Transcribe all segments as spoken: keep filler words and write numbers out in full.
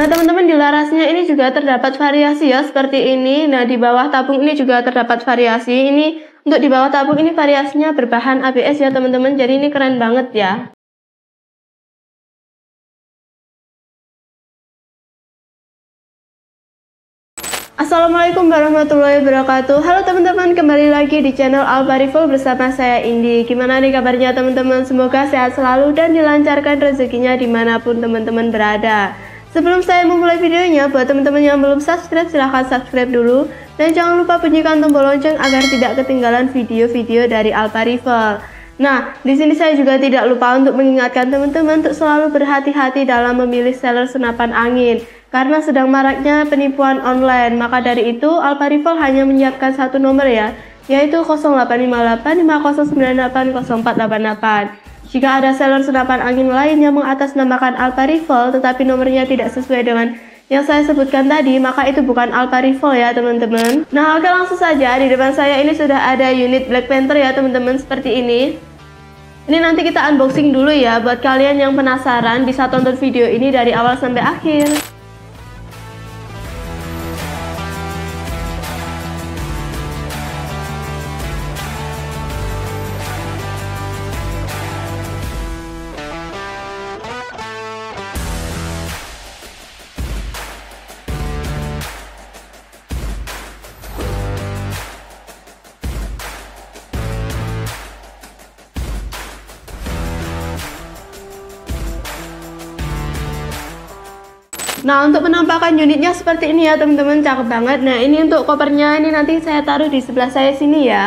Nah teman-teman, di larasnya ini juga terdapat variasi ya seperti ini. Nah di bawah tabung ini juga terdapat variasi. Ini untuk di bawah tabung ini variasinya berbahan A B S ya teman-teman. Jadi ini keren banget ya. Assalamualaikum warahmatullahi wabarakatuh. Halo teman-teman, kembali lagi di channel Alpha Rifle bersama saya Indi. Gimana nih kabarnya teman-teman? Semoga sehat selalu dan dilancarkan rezekinya dimanapun teman-teman berada. Sebelum saya memulai videonya, buat teman-teman yang belum subscribe silahkan subscribe dulu. Dan jangan lupa bunyikan tombol lonceng agar tidak ketinggalan video-video dari Alpha Rifle. Nah, di sini saya juga tidak lupa untuk mengingatkan teman-teman untuk selalu berhati-hati dalam memilih seller senapan angin. Karena sedang maraknya penipuan online, maka dari itu Alpha Rifle hanya menyiapkan satu nomor ya, yaitu nol delapan lima delapan lima nol sembilan delapan nol empat delapan delapan. Jika ada seller senapan angin lain yang mengatasnamakan Alpha Rifle tetapi nomornya tidak sesuai dengan yang saya sebutkan tadi, maka itu bukan Alpha Rifle ya teman-teman. Nah oke, langsung saja. Di depan saya ini sudah ada unit Black Panther ya teman-teman, seperti ini. Ini nanti kita unboxing dulu ya. Buat kalian yang penasaran bisa tonton video ini dari awal sampai akhir. Nah untuk penampakan unitnya seperti ini ya teman-teman, cakep banget. Nah ini untuk kopernya, ini nanti saya taruh di sebelah saya sini ya.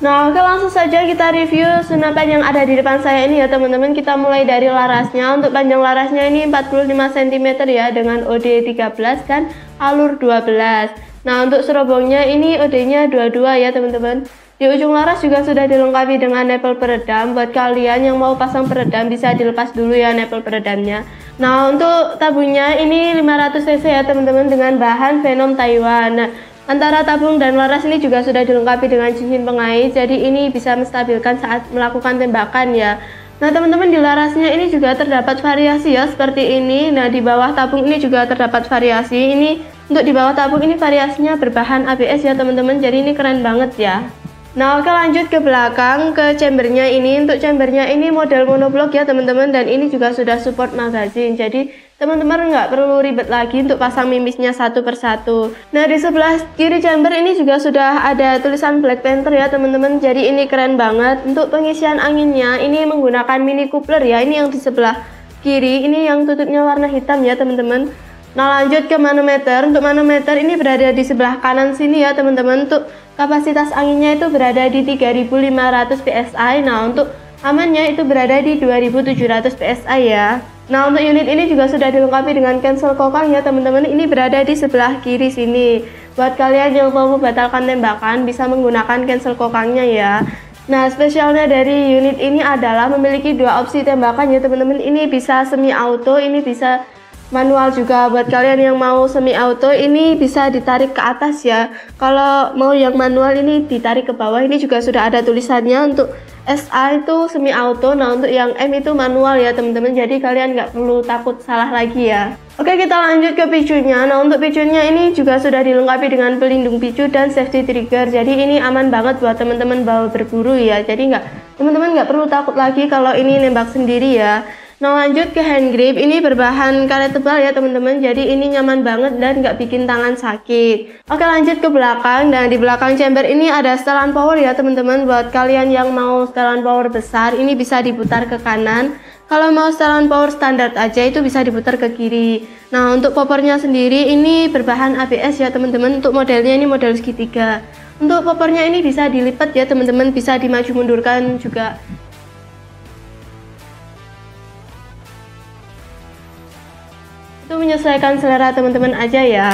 Nah oke, langsung saja kita review senapan yang ada di depan saya ini ya teman-teman. Kita mulai dari larasnya. Untuk panjang larasnya ini empat puluh lima sentimeter ya, dengan O D tiga belas dan alur dua belas. Nah untuk serobongnya ini O D-nya dua puluh dua ya teman-teman. Di ujung laras juga sudah dilengkapi dengan nepel peredam. Buat kalian yang mau pasang peredam bisa dilepas dulu ya nepel peredamnya. Nah untuk tabungnya ini lima ratus cc ya teman-teman, dengan bahan Venom Taiwan. Nah, antara tabung dan laras ini juga sudah dilengkapi dengan cincin pengait, jadi ini bisa menstabilkan saat melakukan tembakan ya. Nah teman-teman, di larasnya ini juga terdapat variasi ya seperti ini. Nah di bawah tabung ini juga terdapat variasi. Ini untuk di bawah tabung ini variasinya berbahan A B S ya teman-teman, jadi ini keren banget ya. Nah oke, lanjut ke belakang ke chambernya ini. Untuk chambernya ini model monoblock ya teman-teman, dan ini juga sudah support magazine, jadi teman-teman nggak perlu ribet lagi untuk pasang mimisnya satu persatu. Nah di sebelah kiri chamber ini juga sudah ada tulisan Black Panther ya teman-teman, jadi ini keren banget. Untuk pengisian anginnya ini menggunakan mini coupler ya, ini yang di sebelah kiri, ini yang tutupnya warna hitam ya teman-teman. Nah lanjut ke manometer. Untuk manometer ini berada di sebelah kanan sini ya teman-teman. Untuk kapasitas anginnya itu berada di tiga ribu lima ratus P S I. Nah untuk amannya itu berada di dua ribu tujuh ratus P S I ya. Nah untuk unit ini juga sudah dilengkapi dengan cancel kokang ya teman-teman. Ini berada di sebelah kiri sini. Buat kalian yang mau membatalkan tembakan bisa menggunakan cancel kokangnya ya. Nah spesialnya dari unit ini adalah memiliki dua opsi tembakan ya teman-teman. Ini bisa semi auto, ini bisa manual juga. Buat kalian yang mau semi auto ini bisa ditarik ke atas ya. Kalau mau yang manual ini ditarik ke bawah. Ini juga sudah ada tulisannya. Untuk S A itu semi auto, nah untuk yang M itu manual ya teman-teman, jadi kalian nggak perlu takut salah lagi ya. Oke, kita lanjut ke picunya. Nah untuk picunya ini juga sudah dilengkapi dengan pelindung picu dan safety trigger, jadi ini aman banget buat teman-teman bawa berburu ya. Jadi nggak, teman-teman nggak perlu takut lagi kalau ini nembak sendiri ya. Nah lanjut ke hand grip, ini berbahan karet tebal ya teman-teman, jadi ini nyaman banget dan nggak bikin tangan sakit. Oke, lanjut ke belakang. Nah di belakang chamber ini ada setelan power ya teman-teman. Buat kalian yang mau setelan power besar ini bisa diputar ke kanan. Kalau mau setelan power standar aja itu bisa diputar ke kiri. Nah untuk popornya sendiri ini berbahan A B S ya teman-teman. Untuk modelnya ini model segitiga. Untuk popornya ini bisa dilipat ya teman-teman, bisa dimaju mundurkan juga. Itu menyesuaikan selera teman-teman aja ya.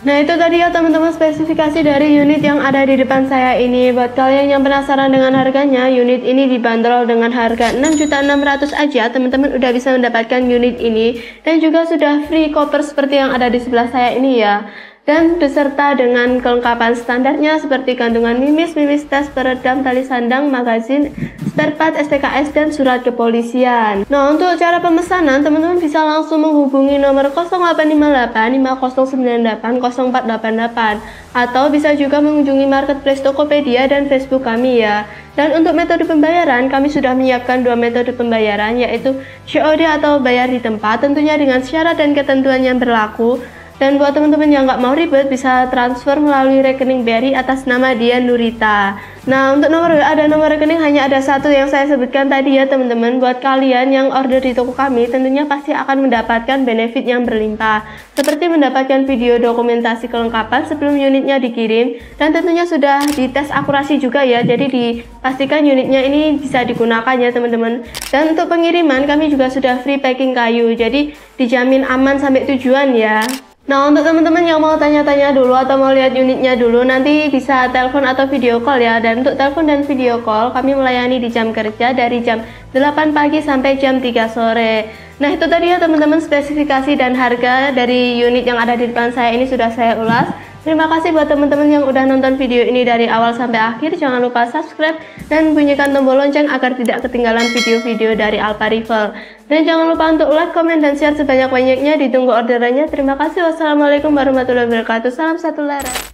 Nah itu tadi ya teman-teman spesifikasi dari unit yang ada di depan saya ini. Buat kalian yang penasaran dengan harganya, unit ini dibanderol dengan harga enam juta enam ratus ribu aja. Teman-teman udah bisa mendapatkan unit ini dan juga sudah free koper seperti yang ada di sebelah saya ini ya. Dan beserta dengan kelengkapan standarnya seperti gantungan mimis, mimis tes peredam, tali sandang, magazin, spare part, S T K S, dan surat kepolisian. Nah untuk cara pemesanan, teman-teman bisa langsung menghubungi nomor nol delapan lima delapan lima nol sembilan delapan nol empat delapan delapan atau bisa juga mengunjungi marketplace Tokopedia dan Facebook kami ya. Dan untuk metode pembayaran, kami sudah menyiapkan dua metode pembayaran, yaitu C O D atau bayar di tempat, tentunya dengan syarat dan ketentuan yang berlaku. Dan buat teman-teman yang nggak mau ribet, bisa transfer melalui rekening B R I atas nama Dian Nurita. Nah, untuk nomor W A dan nomor rekening hanya ada satu yang saya sebutkan tadi ya teman-teman. Buat kalian yang order di toko kami, tentunya pasti akan mendapatkan benefit yang berlimpah. Seperti mendapatkan video dokumentasi kelengkapan sebelum unitnya dikirim. Dan tentunya sudah dites akurasi juga ya, jadi dipastikan unitnya ini bisa digunakan ya teman-teman. Dan untuk pengiriman, kami juga sudah free packing kayu, jadi dijamin aman sampai tujuan ya. Nah untuk teman-teman yang mau tanya-tanya dulu atau mau lihat unitnya dulu, nanti bisa telepon atau video call ya. Dan untuk telepon dan video call, kami melayani di jam kerja dari jam delapan pagi sampai jam tiga sore. Nah itu tadi ya teman-teman spesifikasi dan harga dari unit yang ada di depan saya ini sudah saya ulas. Terima kasih buat teman-teman yang udah nonton video ini dari awal sampai akhir. Jangan lupa subscribe dan bunyikan tombol lonceng agar tidak ketinggalan video-video dari Alpha Rifle. Dan jangan lupa untuk like, komen, dan share sebanyak-banyaknya. Ditunggu orderannya. Terima kasih. Wassalamualaikum warahmatullahi wabarakatuh. Salam satu lereng.